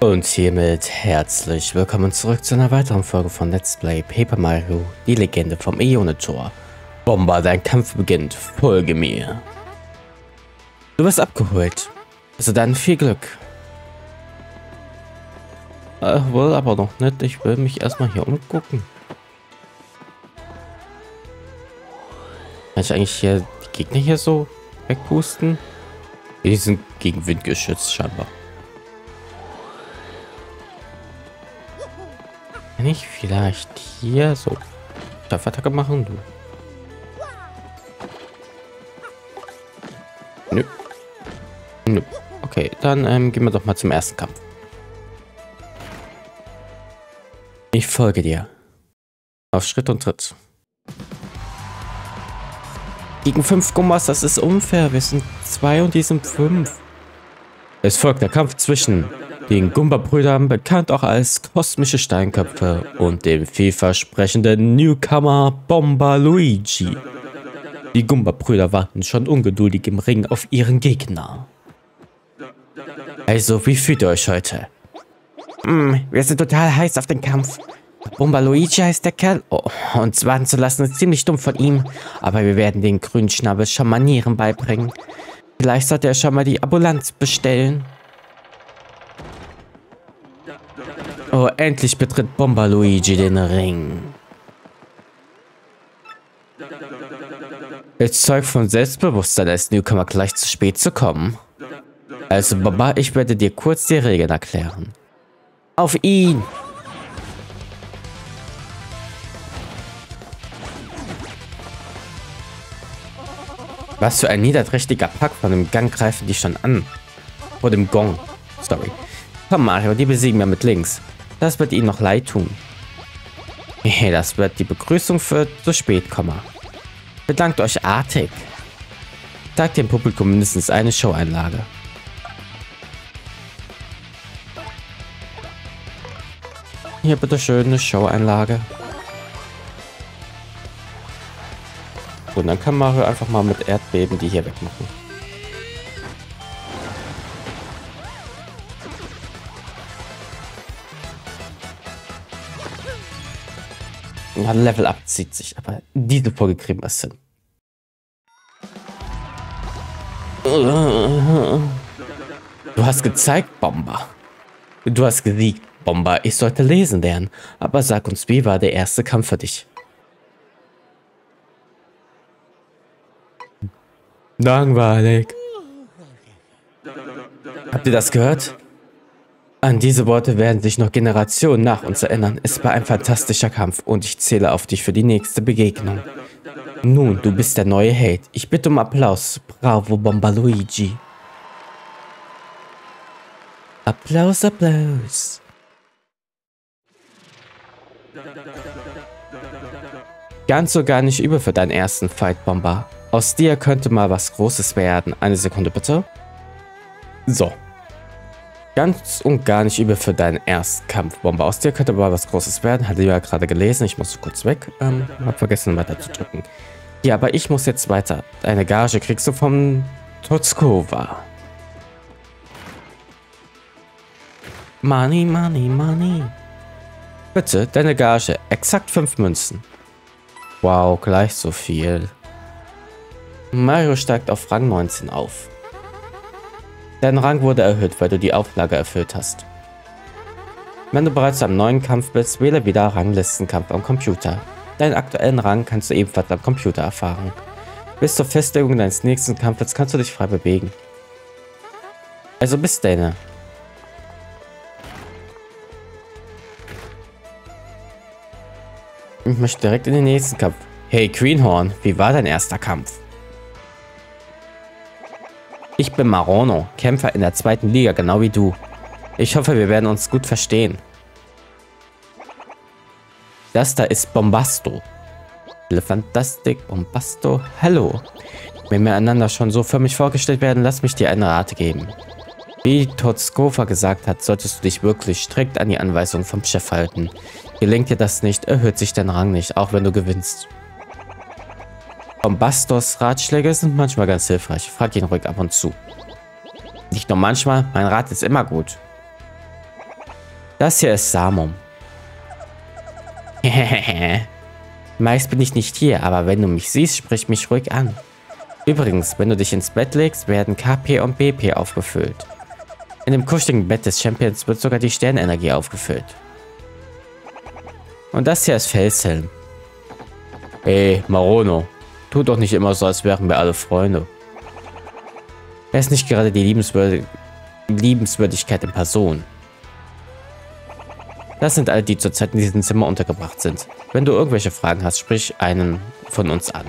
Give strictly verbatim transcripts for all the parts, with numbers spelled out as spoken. Und hiermit herzlich willkommen zurück zu einer weiteren Folge von Let's Play Paper Mario, die Legende vom Äonentor. Bomba, dein Kampf beginnt, folge mir. Du wirst abgeholt. Also dann viel Glück. Äh, wohl aber noch nicht, ich will mich erstmal hier umgucken. Kann ich eigentlich hier die Gegner hier so wegpusten? Die sind gegen Wind geschützt scheinbar. Kann ich vielleicht hier so Staffattacke machen? Du. Nö. Nö. Okay, dann ähm, gehen wir doch mal zum ersten Kampf. Ich folge dir. Auf Schritt und Tritt. Gegen fünf Goombas, das ist unfair. Wir sind zwei und die sind fünf. Es folgt der Kampf zwischen den Goomba-Brüdern, bekannt auch als kosmische Steinköpfe, und dem vielversprechenden Newcomer Bombaluigi. Die Goomba-Brüder warten schon ungeduldig im Ring auf ihren Gegner. Also, wie fühlt ihr euch heute? Hm, wir sind total heiß auf den Kampf. Bombaluigi heißt der Kerl. Oh, uns warten zu lassen ist ziemlich dumm von ihm, aber wir werden den grünen Schnabel schon Manieren beibringen. Vielleicht sollte er schon mal die Ambulanz bestellen. Oh, endlich betritt Bombaluigi den Ring. Es zeugt von Selbstbewusstsein, als Newcomer gleich zu spät zu kommen. Also, Bomba, ich werde dir kurz die Regeln erklären. Auf ihn! Was für ein niederträchtiger Pack, von dem Gang greifen die schon an. Vor dem Gong. Sorry. Komm, Mario, die besiegen wir mit links. Das wird ihnen noch leid tun. Hey, das wird die Begrüßung für zu spät kommen. Bedankt euch artig. Sagt dem Publikum mindestens eine Show-Einlage. Hier bitteschön eine Show-Einlage. Und dann kann Mario einfach mal mit Erdbeben die hier wegmachen. Ja, Level Up zieht sich, aber diese Folge kriegen wir es hin. Du hast gezeigt, Bomba. Du hast gesiegt, Bomba. Ich sollte lesen lernen. Aber sag uns, wie war der erste Kampf für dich? Langweilig. Habt ihr das gehört? An diese Worte werden sich noch Generationen nach uns erinnern. Es war ein fantastischer Kampf und ich zähle auf dich für die nächste Begegnung. Nun, du bist der neue Held. Ich bitte um Applaus. Bravo, Bombaluigi. Applaus, Applaus. Ganz so gar nicht übel für deinen ersten Fight, Bomba. Aus dir könnte mal was Großes werden. Eine Sekunde bitte. So. Ganz und gar nicht übel für deinen Erstkampf, Bomba. Aus dir könnte mal was Großes werden. Hatte ich ja gerade gelesen. Ich musste kurz weg. Ähm, hab vergessen weiter zu drücken. Ja, aber ich muss jetzt weiter. Deine Gage kriegst du vom Totskova. Money, money, money. Bitte, deine Gage. Exakt fünf Münzen. Wow, gleich so viel. Mario steigt auf Rang neunzehn auf. Dein Rang wurde erhöht, weil du die Auflage erfüllt hast. Wenn du bereits am neuen Kampf bist, wähle wieder Ranglistenkampf am Computer. Deinen aktuellen Rang kannst du ebenfalls am Computer erfahren. Bis zur Festlegung deines nächsten Kampfes kannst du dich frei bewegen. Also bis dann. Ich möchte direkt in den nächsten Kampf. Hey Greenhorn, wie war dein erster Kampf? Ich bin Marono, Kämpfer in der zweiten Liga, genau wie du. Ich hoffe, wir werden uns gut verstehen. Das da ist Bombasto. Elefantastik, Bombasto, hallo. Wenn wir einander schon so förmlich vorgestellt werden, lass mich dir eine Rate geben. Wie Totskova gesagt hat, solltest du dich wirklich strikt an die Anweisungen vom Chef halten. Gelingt dir das nicht, erhöht sich dein Rang nicht, auch wenn du gewinnst. Bombastos Ratschläge sind manchmal ganz hilfreich. Frag ihn ruhig ab und zu. Nicht nur manchmal, mein Rat ist immer gut. Das hier ist Samum. Meist bin ich nicht hier, aber wenn du mich siehst, sprich mich ruhig an. Übrigens, wenn du dich ins Bett legst, werden K P und B P aufgefüllt. In dem kuscheligen Bett des Champions wird sogar die Sternenergie aufgefüllt. Und das hier ist Felshelm. Ey, Marono, tu doch nicht immer so, als wären wir alle Freunde. Er ist nicht gerade die Liebenswürdig- Liebenswürdigkeit in Person. Das sind alle, die zurzeit in diesem Zimmer untergebracht sind. Wenn du irgendwelche Fragen hast, sprich einen von uns an.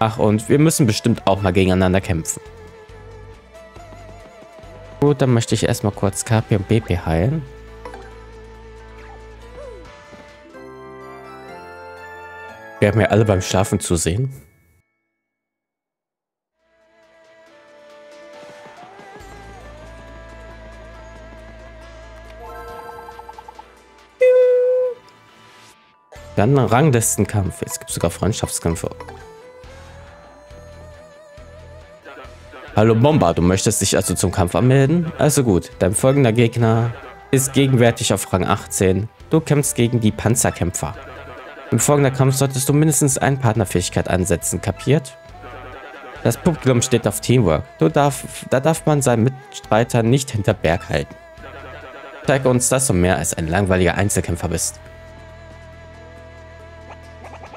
Ach, und wir müssen bestimmt auch mal gegeneinander kämpfen. Gut, dann möchte ich erstmal kurz K P und B P heilen. Wir haben ja alle beim Schlafen zusehen. Dann Ranglistenkampf. Jetzt gibt es sogar Freundschaftskämpfe. Hallo Bomba, du möchtest dich also zum Kampf anmelden? Also gut, dein folgender Gegner ist gegenwärtig auf Rang achtzehn. Du kämpfst gegen die Panzerkämpfer. Im folgenden Kampf solltest du mindestens eine Partnerfähigkeit ansetzen, kapiert? Das Publikum steht auf Teamwork. Du darf, da darf man seinen Mitstreiter nicht hinter Berg halten. Zeige uns, dass du mehr als ein langweiliger Einzelkämpfer bist.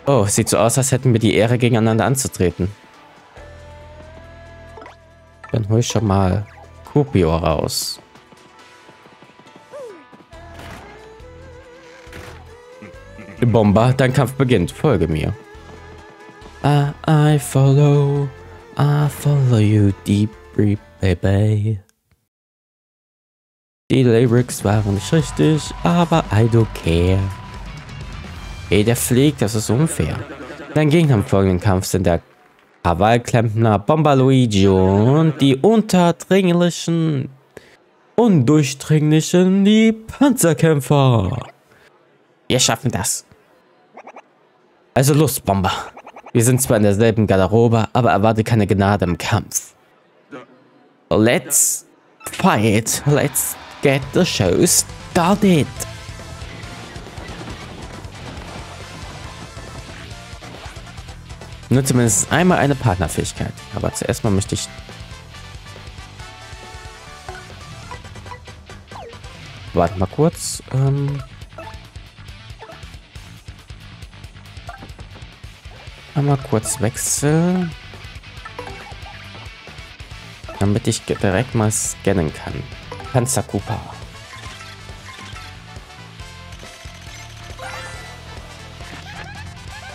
Oh, sieht so aus, als hätten wir die Ehre, gegeneinander anzutreten. Dann hol ich schon mal Kupio raus. Bomba, dein Kampf beginnt. Folge mir. I, I follow, I follow you deeply, baby. Die Lyrics waren nicht richtig, aber I don't care. Ey, der fliegt, das ist unfair. Dein Gegner im folgenden Kampf sind der Krawallklempner Bombaluigi und die unterdringlichen, undurchdringlichen, die Panzerkämpfer. Wir schaffen das. Also los, Bomber. Wir sind zwar in derselben Garderobe, aber erwarte keine Gnade im Kampf. Let's fight. Let's get the show started. Nur zumindest einmal eine Partnerfähigkeit. Aber zuerst mal möchte ich... Warte mal kurz. Ähm... Einmal kurz wechseln. Damit ich direkt mal scannen kann. Panzer-Koopa.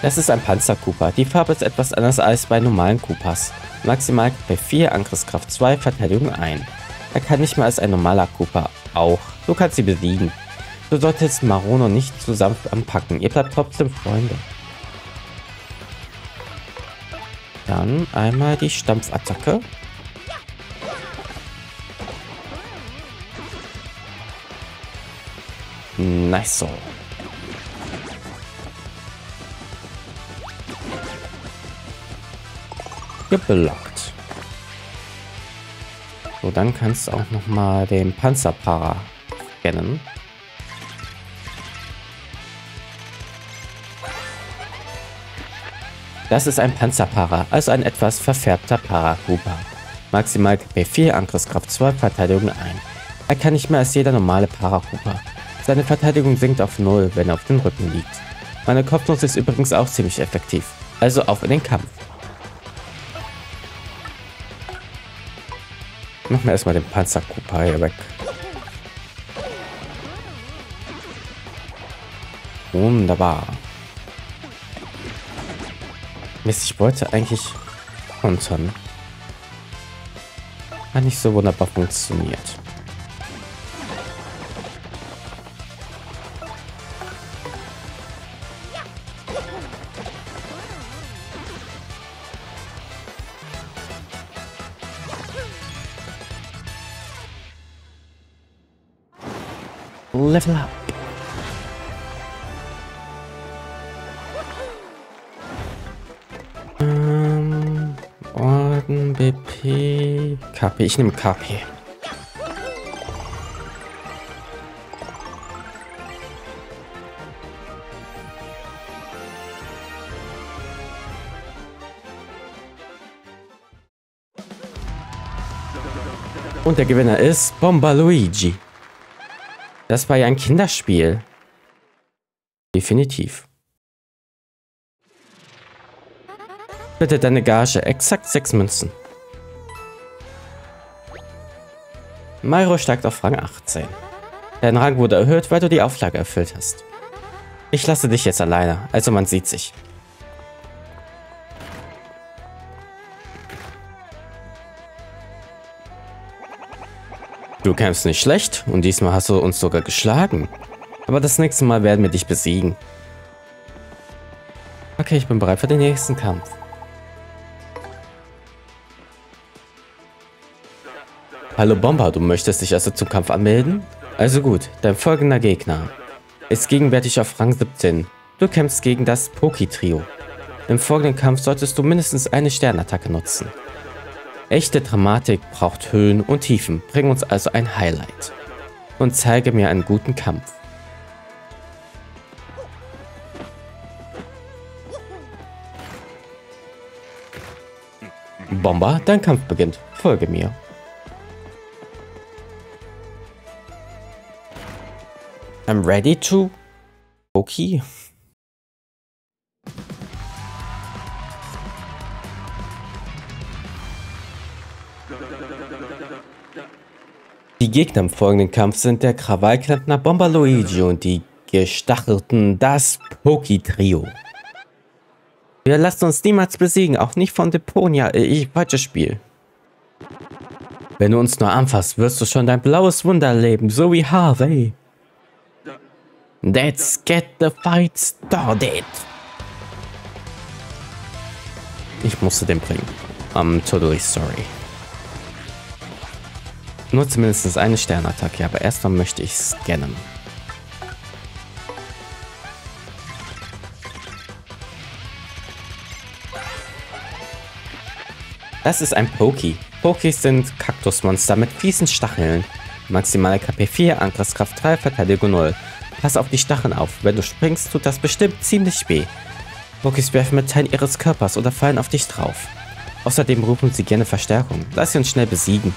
Das ist ein Panzer-Koopa. Die Farbe ist etwas anders als bei normalen Koopas. Maximal K P vier, Angriffskraft zwei, Verteidigung eins. Er kann nicht mehr als ein normaler Koopa. Auch. Du kannst sie besiegen. Du solltest Marono nicht zu sanft anpacken. Ihr bleibt trotzdem Freunde. Dann einmal die Stampfattacke. Nice so. Geblockt. So, dann kannst du auch nochmal den Panzer-Para scannen. Das ist ein Panzer-Para, also ein etwas verfärbter Para-Koopa. Maximal K P vier, Angriffskraft zwei, Verteidigung eins. Er kann nicht mehr als jeder normale Para-Koopa. Seine Verteidigung sinkt auf null, wenn er auf dem Rücken liegt. Meine Kopfnuss ist übrigens auch ziemlich effektiv, also auf in den Kampf. Machen wir erstmal den Panzer-Koopa hier weg. Wunderbar. Mist, ich wollte eigentlich kontern. Hat nicht so wunderbar funktioniert. Level up. Ähm, Orden, B P, K P. Ich nehme K P. Und der Gewinner ist Bombaluigi. Das war ja ein Kinderspiel. Definitiv. Bitte deine Gage. Exakt sechs Münzen. Mario steigt auf Rang achtzehn. Dein Rang wurde erhöht, weil du die Auflage erfüllt hast. Ich lasse dich jetzt alleine, also man sieht sich. Du kämpfst nicht schlecht und diesmal hast du uns sogar geschlagen. Aber das nächste Mal werden wir dich besiegen. Okay, ich bin bereit für den nächsten Kampf. Hallo Bomber, du möchtest dich also zum Kampf anmelden? Also gut, dein folgender Gegner ist gegenwärtig auf Rang siebzehn. Du kämpfst gegen das Poki-Trio. Im folgenden Kampf solltest du mindestens eine Sternattacke nutzen. Echte Dramatik braucht Höhen und Tiefen. Bring uns also ein Highlight. Und zeige mir einen guten Kampf. Bomber, dein Kampf beginnt. Folge mir. I'm ready to... Okay. Die Gegner im folgenden Kampf sind der Krawallklempner Bombaluigi und die gestachelten das Poki-Trio. Wir lassen uns niemals besiegen, auch nicht von Deponia. Ich, falsches Spiel. Wenn du uns nur anfasst, wirst du schon dein blaues Wunder erleben, so wie Harvey. Let's get the fight started. Ich musste den bringen. I'm totally sorry. Nutze mindestens eine Sternattacke, aber erstmal möchte ich scannen. Das ist ein Poki. Pokis sind Kaktusmonster mit fiesen Stacheln. Maximale K P vier, Angriffskraft drei, Verteidigung null. Pass auf die Stacheln auf, wenn du springst, tut das bestimmt ziemlich weh. Pokis werfen mit Teilen ihres Körpers oder fallen auf dich drauf. Außerdem rufen sie gerne Verstärkung. Lass sie uns schnell besiegen.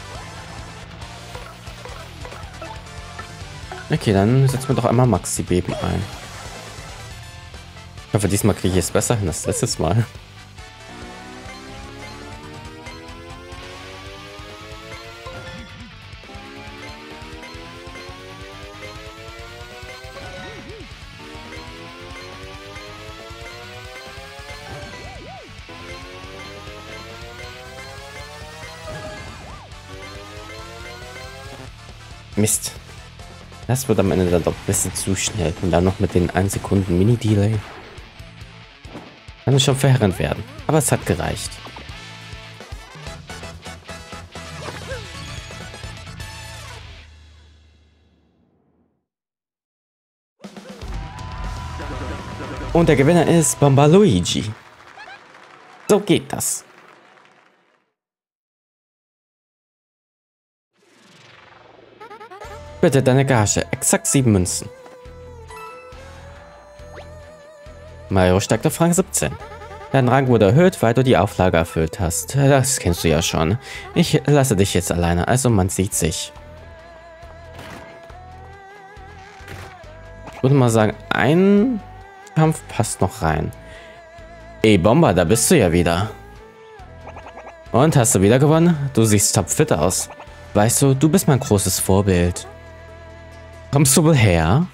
Okay, dann setzen wir doch einmal Maxi-Beben ein. Ich hoffe, diesmal kriege ich es besser hin als letztes Mal. Mist. Das wird am Ende dann doch ein bisschen zu schnell. Und dann noch mit den ein Sekunden Mini-Delay. Kann schon verheerend werden. Aber es hat gereicht. Und der Gewinner ist Bombaluigi. So geht das. Bitte deine Gage, exakt sieben Münzen. Mario steigt auf Rang siebzehn. Dein Rang wurde erhöht, weil du die Auflage erfüllt hast. Das kennst du ja schon. Ich lasse dich jetzt alleine, also man sieht sich. Ich würde mal sagen, ein Kampf passt noch rein. Ey Bomber, da bist du ja wieder. Und hast du wieder gewonnen? Du siehst topfit aus. Weißt du, du bist mein großes Vorbild. Kommst du wohl her?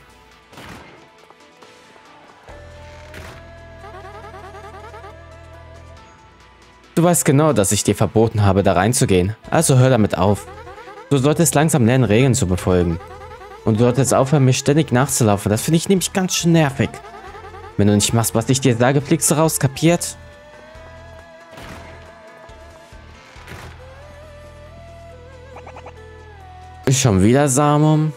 Du weißt genau, dass ich dir verboten habe, da reinzugehen. Also hör damit auf. Du solltest langsam lernen, Regeln zu befolgen. Und du solltest aufhören, mir ständig nachzulaufen. Das finde ich nämlich ganz schön nervig. Wenn du nicht machst, was ich dir sage, fliegst du raus, kapiert? Schon wieder, Samum?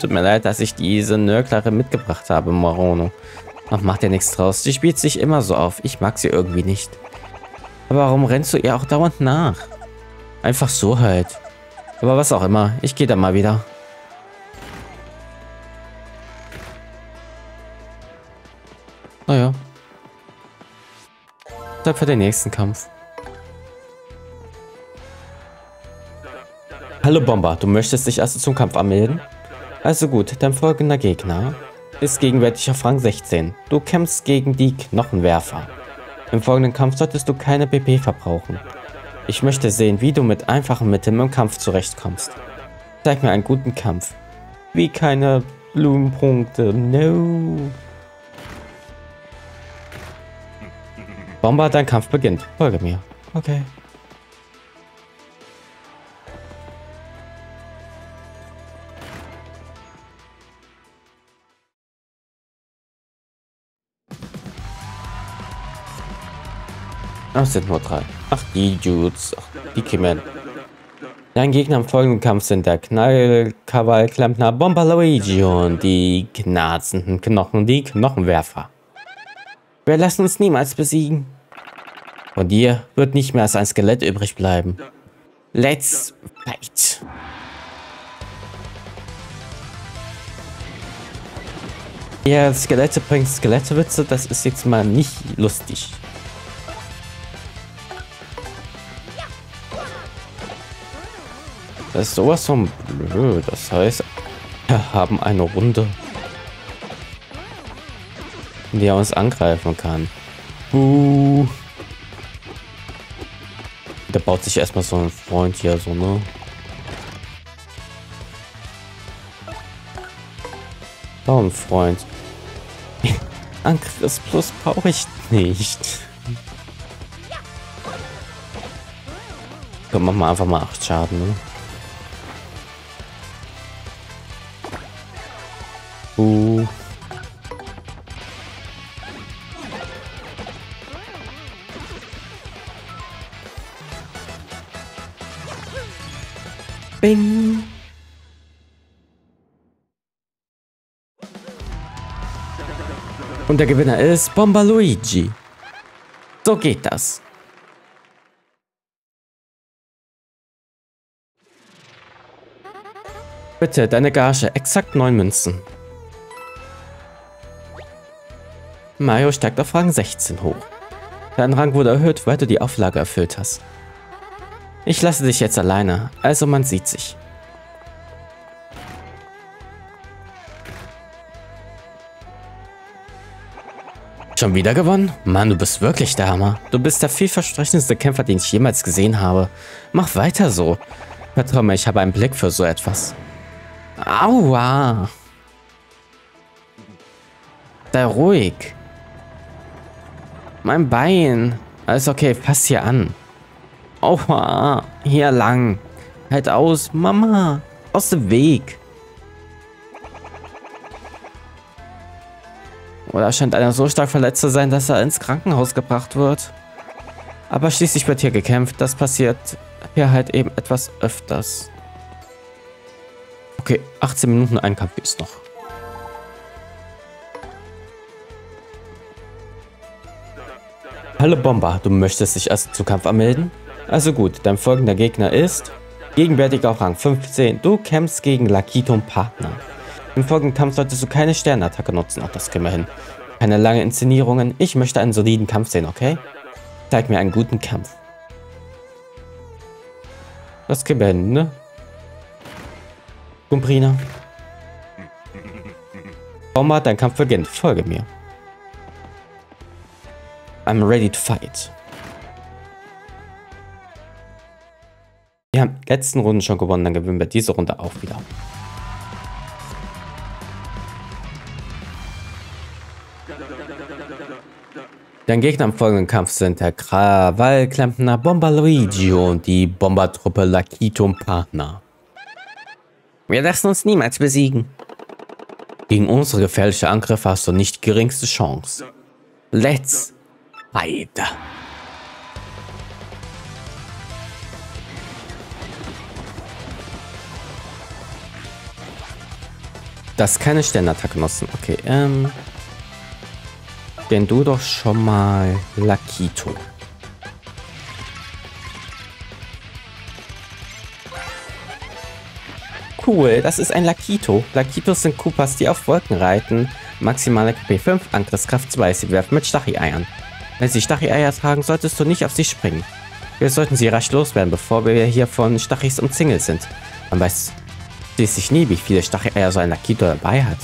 Tut mir leid, dass ich diese Nörglerin mitgebracht habe, Morono. Ach, macht ja nichts draus. Sie spielt sich immer so auf. Ich mag sie irgendwie nicht. Aber warum rennst du ihr auch dauernd nach? Einfach so halt. Aber was auch immer. Ich gehe dann mal wieder. Naja. Zeit für den nächsten Kampf. Hallo Bomber, du möchtest dich also zum Kampf anmelden? Also gut, dein folgender Gegner ist gegenwärtig auf Rang sechzehn. Du kämpfst gegen die Knochenwerfer. Im folgenden Kampf solltest du keine B P verbrauchen. Ich möchte sehen, wie du mit einfachen Mitteln im Kampf zurechtkommst. Zeig mir einen guten Kampf. Wie keine Blumenpunkte, no. Bomber, dein Kampf beginnt. Folge mir. Okay. Ach, es sind nur drei. Ach, die Dudes. Ach, die Kimmen. Dein Gegner im folgenden Kampf sind der Knallkabal-Klempner Bombaluigi und die knarzenden Knochen, die Knochenwerfer. Wir lassen uns niemals besiegen. Von dir wird nicht mehr als ein Skelett übrig bleiben. Let's fight. Ja, Skelette bringt Skelettewitze, das ist jetzt mal nicht lustig. Das ist sowas von blöd, das heißt, wir haben eine Runde, in der er uns angreifen kann. Buh. Da baut sich erstmal so ein Freund hier so, ne? So ein Freund. Angriff plus brauche ich nicht. Komm, mach mal einfach mal acht Schaden, ne? Uh. Bing. Und der Gewinner ist Bombaluigi. So geht das. Bitte, deine Gage, exakt neun Münzen. Mario steigt auf Rang sechzehn hoch. Dein Rang wurde erhöht, weil du die Auflage erfüllt hast. Ich lasse dich jetzt alleine, also man sieht sich. Schon wieder gewonnen? Mann, du bist wirklich der Hammer. Du bist der vielversprechendste Kämpfer, den ich jemals gesehen habe. Mach weiter so. Vertrau mir, ich habe einen Blick für so etwas. Aua! Sei ruhig. Mein Bein. Alles okay, pass hier an. Oha, hier lang. Halt aus, Mama. Aus dem Weg. Oder scheint einer so stark verletzt zu sein, dass er ins Krankenhaus gebracht wird. Aber schließlich wird hier gekämpft. Das passiert hier halt eben etwas öfters. Okay, achtzehn Minuten Einkampf ist noch. Hallo Bomber, du möchtest dich erst zu Kampf anmelden? Also gut, dein folgender Gegner ist gegenwärtig auf Rang fünfzehn. Du kämpfst gegen Lakito und Partner. Im folgenden Kampf solltest du keine Sternenattacke nutzen. Auch das kriegen wir hin. Keine lange Inszenierungen. Ich möchte einen soliden Kampf sehen, okay? Zeig mir einen guten Kampf. Das kriegen wir hin, ne? Gumprina. Bomber, dein Kampf beginnt. Folge mir. I'm ready to fight. Wir haben die letzten Runden schon gewonnen, dann gewinnen wir diese Runde auch wieder. Dein Gegner im folgenden Kampf sind der Krawallklempner Bombaluigi und die Bombertruppe Lakito und Partner. Wir lassen uns niemals besiegen. Gegen unsere gefährliche Angriffe hast du nicht die geringste Chance. Let's Alter. Das ist keine Sternattacke nutzen. Okay, ähm. Denn du doch schon mal Lakito. Cool, das ist ein Lakito. Lakitos sind Koopas, die auf Wolken reiten. Maximale K P fünf, Angriffskraft zwei. Sie werfen mit Stachy-Eiern. Wenn sie Stachy-Eier tragen, solltest du nicht auf sie springen. Wir sollten sie rasch loswerden, bevor wir hier von Stachys umzingelt sind. Man weiß schließlich nie, wie viele Stachy-Eier so ein Lakito dabei hat.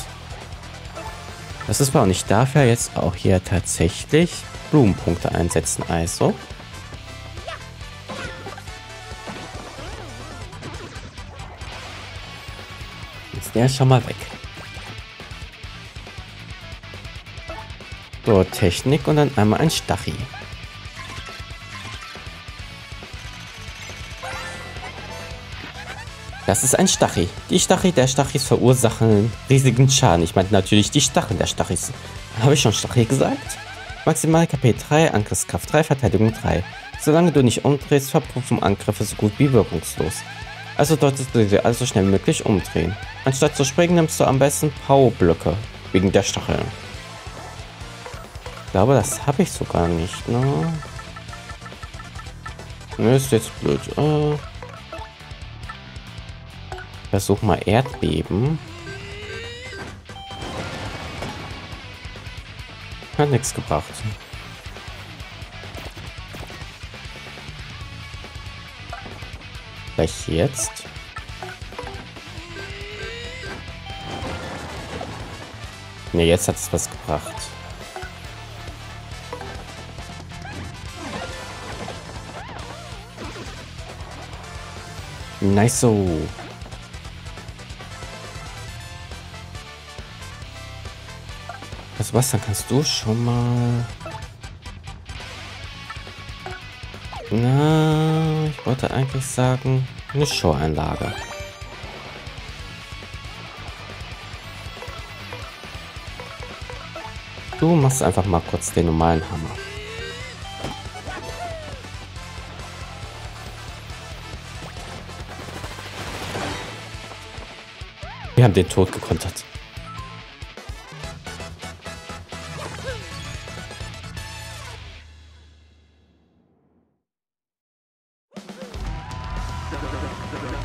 Das ist wahr, und ich darf ja jetzt auch hier tatsächlich Blumenpunkte einsetzen, also. Jetzt der schon mal weg. So, Technik und dann einmal ein Stachy. Das ist ein Stachy. Die Stachy der Stachys verursachen riesigen Schaden. Ich meinte natürlich die Stacheln der Stachys. Habe ich schon Stachy gesagt? Maximal K P drei, Angriffskraft drei, Verteidigung drei. Solange du nicht umdrehst, verpuffen Angriffe so gut wie wirkungslos. Also solltest du sie alles so schnell wie möglich umdrehen. Anstatt zu springen, nimmst du am besten Powerblöcke. Wegen der Stacheln. Ich glaube, das habe ich sogar nicht, ne? Ne, ist jetzt blöd. Äh... Versuch mal Erdbeben. Hat nichts gebracht. Gleich jetzt. Ne, jetzt hat es was gebracht. Nice so. Was, dann kannst du schon mal... Na, ich wollte eigentlich sagen, eine Show-Einlage. Du machst einfach mal kurz den normalen Hammer. Wir haben den Tod gekontert.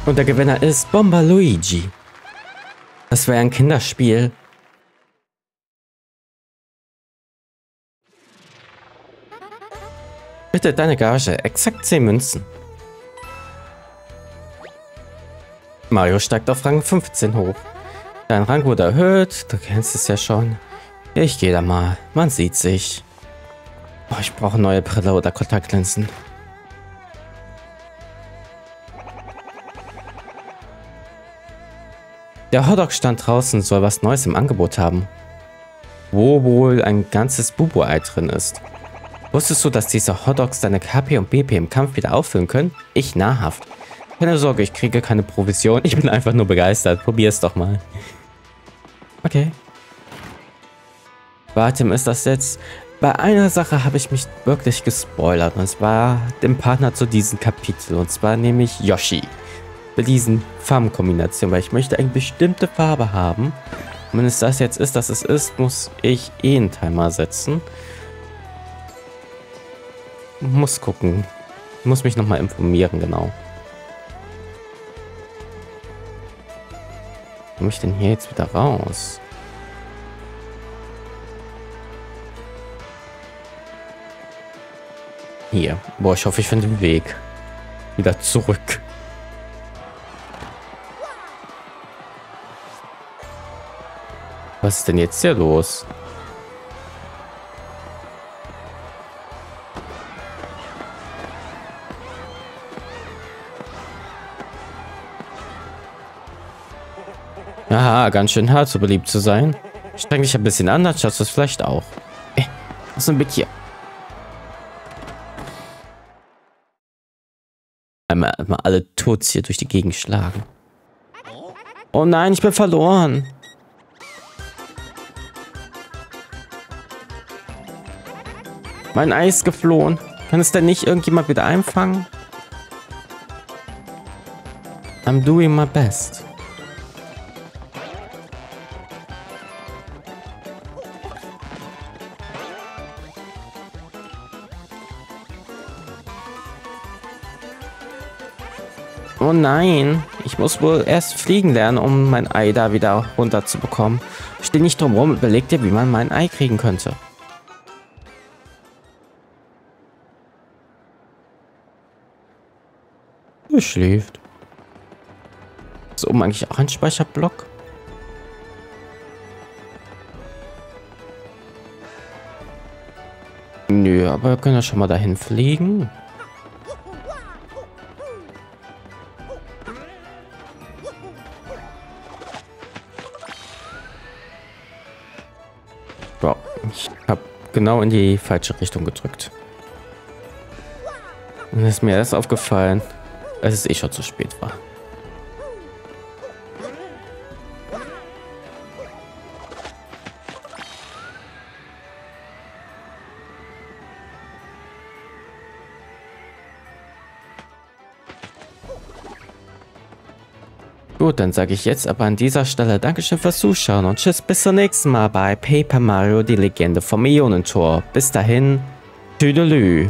Und der Gewinner ist Bombaluigi. Das wäre ein Kinderspiel. Bitte deine Gage, exakt zehn Münzen. Mario steigt auf Rang fünfzehn hoch. Dein Rang wurde erhöht, du kennst es ja schon. Ich gehe da mal, man sieht sich. Oh, ich brauche neue Brille oder Kontaktlinsen. Der Hotdog-Stand draußen soll was Neues im Angebot haben. Wo wohl ein ganzes Bubu-Ei drin ist. Wusstest du, dass diese Hotdogs deine K P und B P im Kampf wieder auffüllen können? Ich nahrhaft. Keine Sorge, ich kriege keine Provision. Ich bin einfach nur begeistert. Probier's doch mal. Okay. Warte, ist das jetzt? Bei einer Sache habe ich mich wirklich gespoilert. Und zwar dem Partner zu diesem Kapitel. Und zwar nämlich Yoshi. Bei diesen Farbenkombinationen, weil ich möchte eine bestimmte Farbe haben. Und wenn es das jetzt ist, dass es ist, muss ich eh einen Timer setzen. Muss gucken. Muss mich nochmal informieren, genau. Komme ich denn hier jetzt wieder raus? Hier. Boah, ich hoffe, ich finde den Weg. Wieder zurück. Was ist denn jetzt hier los? Aha, ganz schön hart, so beliebt zu sein. Streng dich ein bisschen an, dann schaffst du es vielleicht auch. Ey, was ist denn mit hier? Einmal, einmal alle Tots hier durch die Gegend schlagen. Oh nein, ich bin verloren. Mein Ei ist geflohen. Kann es denn nicht irgendjemand wieder einfangen? I'm doing my best. Oh nein. Ich muss wohl erst fliegen lernen, um mein Ei da wieder runter zu bekommen. Steh nicht drum rum, überleg dir, wie man mein Ei kriegen könnte. Schläft. Ist oben eigentlich auch ein Speicherblock? Nö, aber wir können ja schon mal dahin fliegen. Wow, ich habe genau in die falsche Richtung gedrückt. Und ist mir erst aufgefallen, als es eh schon zu spät war. Gut, dann sage ich jetzt aber an dieser Stelle Dankeschön fürs Zuschauen und tschüss bis zum nächsten Mal bei Paper Mario: Die Legende vom Äonentor. Bis dahin, tüdelü.